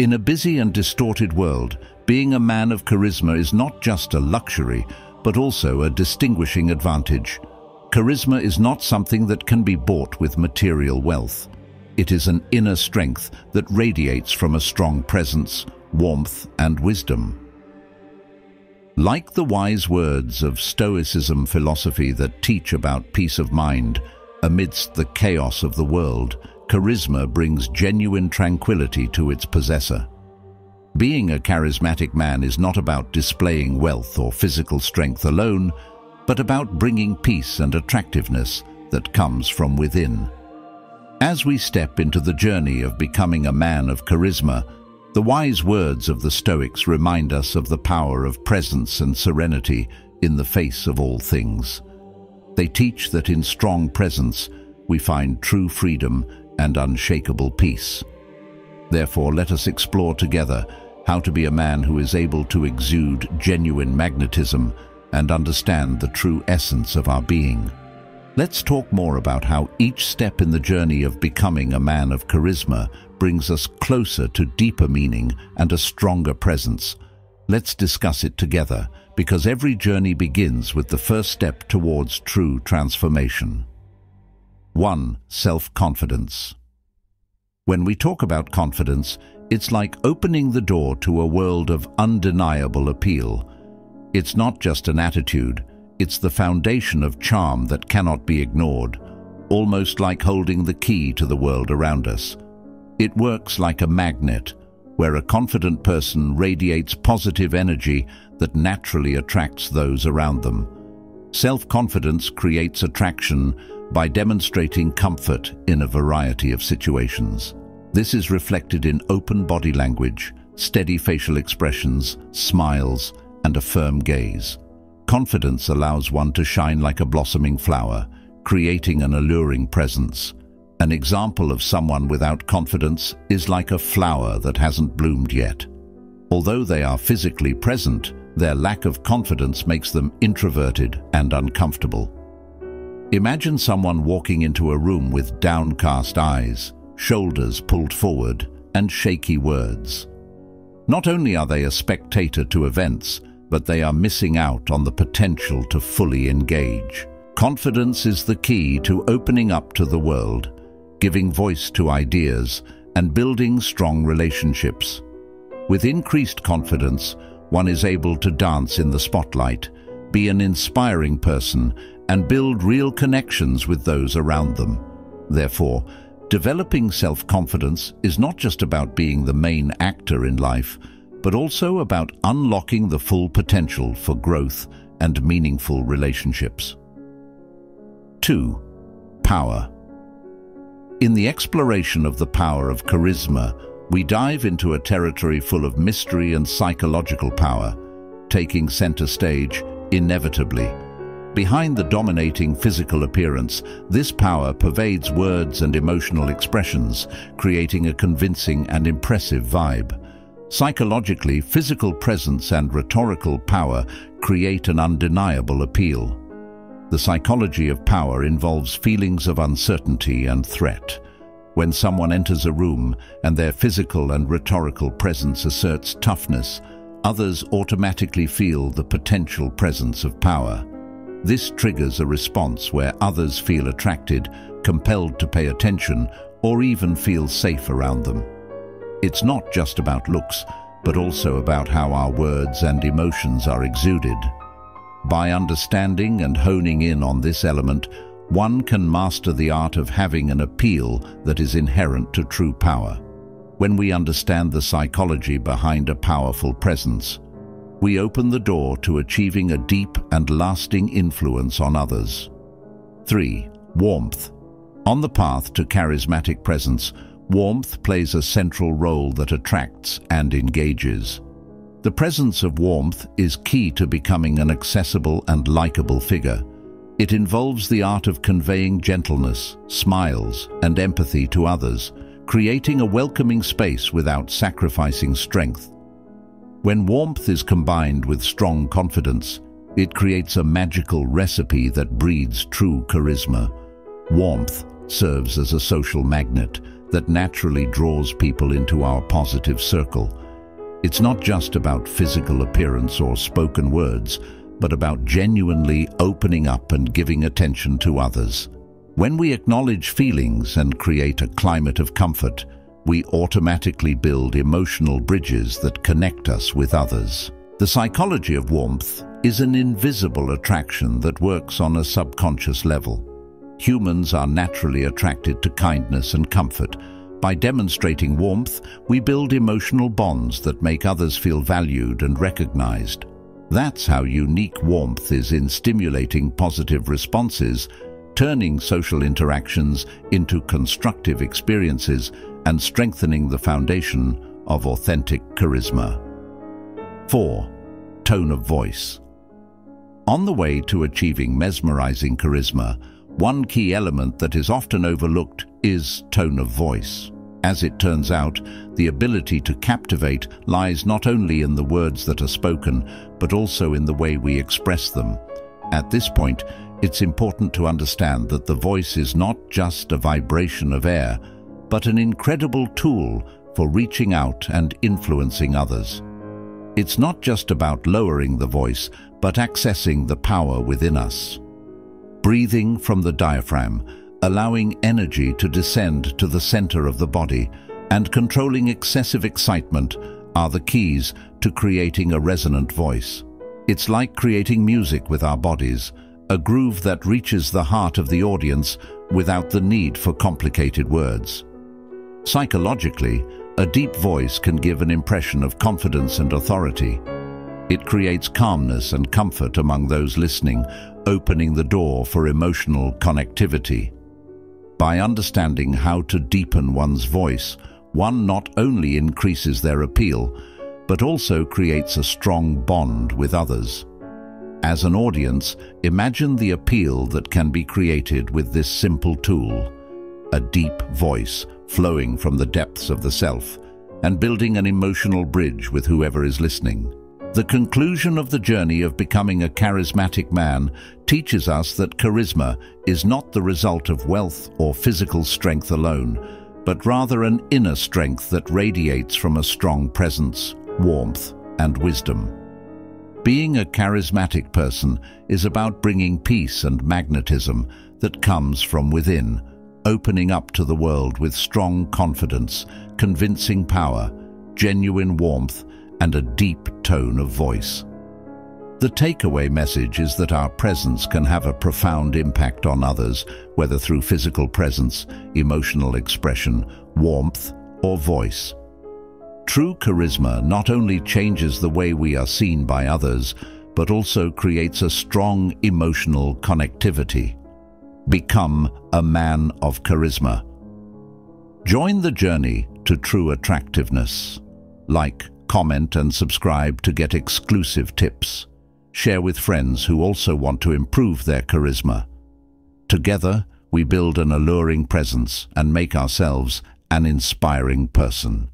In a busy and distorted world, being a man of charisma is not just a luxury, but also a distinguishing advantage. Charisma is not something that can be bought with material wealth. It is an inner strength that radiates from a strong presence, warmth, and wisdom. Like the wise words of Stoicism philosophy that teach about peace of mind, amidst the chaos of the world, charisma brings genuine tranquility to its possessor. Being a charismatic man is not about displaying wealth or physical strength alone, but about bringing peace and attractiveness that comes from within. As we step into the journey of becoming a man of charisma, the wise words of the Stoics remind us of the power of presence and serenity in the face of all things. They teach that in strong presence we find true freedom and unshakable peace. Therefore, let us explore together how to be a man who is able to exude genuine magnetism and understand the true essence of our being. Let's talk more about how each step in the journey of becoming a man of charisma brings us closer to deeper meaning and a stronger presence. Let's discuss it together, because every journey begins with the first step towards true transformation. 1. Self-confidence. When we talk about confidence, it's like opening the door to a world of undeniable appeal. It's not just an attitude, it's the foundation of charm that cannot be ignored, almost like holding the key to the world around us. It works like a magnet, where a confident person radiates positive energy that naturally attracts those around them. Self-confidence creates attraction by demonstrating comfort in a variety of situations. This is reflected in open body language, steady facial expressions, smiles, and a firm gaze. Confidence allows one to shine like a blossoming flower, creating an alluring presence. An example of someone without confidence is like a flower that hasn't bloomed yet. Although they are physically present, their lack of confidence makes them introverted and uncomfortable. Imagine someone walking into a room with downcast eyes, shoulders pulled forward, and shaky words. Not only are they a spectator to events, but they are missing out on the potential to fully engage. Confidence is the key to opening up to the world, giving voice to ideas, and building strong relationships. With increased confidence, one is able to dance in the spotlight, be an inspiring person, and build real connections with those around them. Therefore, developing self-confidence is not just about being the main actor in life, but also about unlocking the full potential for growth and meaningful relationships. 2. Power. In the exploration of the power of charisma, we dive into a territory full of mystery and psychological power, taking center stage inevitably. Behind the dominating physical appearance, this power pervades words and emotional expressions, creating a convincing and impressive vibe. Psychologically, physical presence and rhetorical power create an undeniable appeal. The psychology of power involves feelings of uncertainty and threat. When someone enters a room and their physical and rhetorical presence asserts toughness, others automatically feel the potential presence of power. This triggers a response where others feel attracted, compelled to pay attention, or even feel safe around them. It's not just about looks, but also about how our words and emotions are exuded. By understanding and honing in on this element, one can master the art of having an appeal that is inherent to true power. When we understand the psychology behind a powerful presence, we open the door to achieving a deep and lasting influence on others. 3. Warmth. On the path to charismatic presence, warmth plays a central role that attracts and engages. The presence of warmth is key to becoming an accessible and likable figure. It involves the art of conveying gentleness, smiles, and empathy to others, creating a welcoming space without sacrificing strength. When warmth is combined with strong confidence, it creates a magical recipe that breeds true charisma. Warmth serves as a social magnet, that naturally draws people into our positive circle. It's not just about physical appearance or spoken words, but about genuinely opening up and giving attention to others. When we acknowledge feelings and create a climate of comfort, we automatically build emotional bridges that connect us with others. The psychology of warmth is an invisible attraction that works on a subconscious level. Humans are naturally attracted to kindness and comfort. By demonstrating warmth, we build emotional bonds that make others feel valued and recognized. That's how unique warmth is in stimulating positive responses, turning social interactions into constructive experiences and strengthening the foundation of authentic charisma. 4. Tone of voice. On the way to achieving mesmerizing charisma, one key element that is often overlooked is tone of voice. As it turns out, the ability to captivate lies not only in the words that are spoken, but also in the way we express them. At this point, it's important to understand that the voice is not just a vibration of air, but an incredible tool for reaching out and influencing others. It's not just about lowering the voice, but accessing the power within us. Breathing from the diaphragm, allowing energy to descend to the center of the body, and controlling excessive excitement are the keys to creating a resonant voice. It's like creating music with our bodies, a groove that reaches the heart of the audience without the need for complicated words. Psychologically, a deep voice can give an impression of confidence and authority. It creates calmness and comfort among those listening, opening the door for emotional connectivity. By understanding how to deepen one's voice, one not only increases their appeal, but also creates a strong bond with others. As an audience, imagine the appeal that can be created with this simple tool, a deep voice flowing from the depths of the self and building an emotional bridge with whoever is listening. The conclusion of the journey of becoming a charismatic man teaches us that charisma is not the result of wealth or physical strength alone, but rather an inner strength that radiates from a strong presence, warmth, and wisdom. Being a charismatic person is about bringing peace and magnetism that comes from within, opening up to the world with strong confidence, convincing power, genuine warmth, and a deep tone of voice. The takeaway message is that our presence can have a profound impact on others, whether through physical presence, emotional expression, warmth, or voice. True charisma not only changes the way we are seen by others, but also creates a strong emotional connectivity. Become a man of charisma. Join the journey to true attractiveness. Like, comment and subscribe to get exclusive tips. Share with friends who also want to improve their charisma. Together, we build an alluring presence and make ourselves an inspiring person.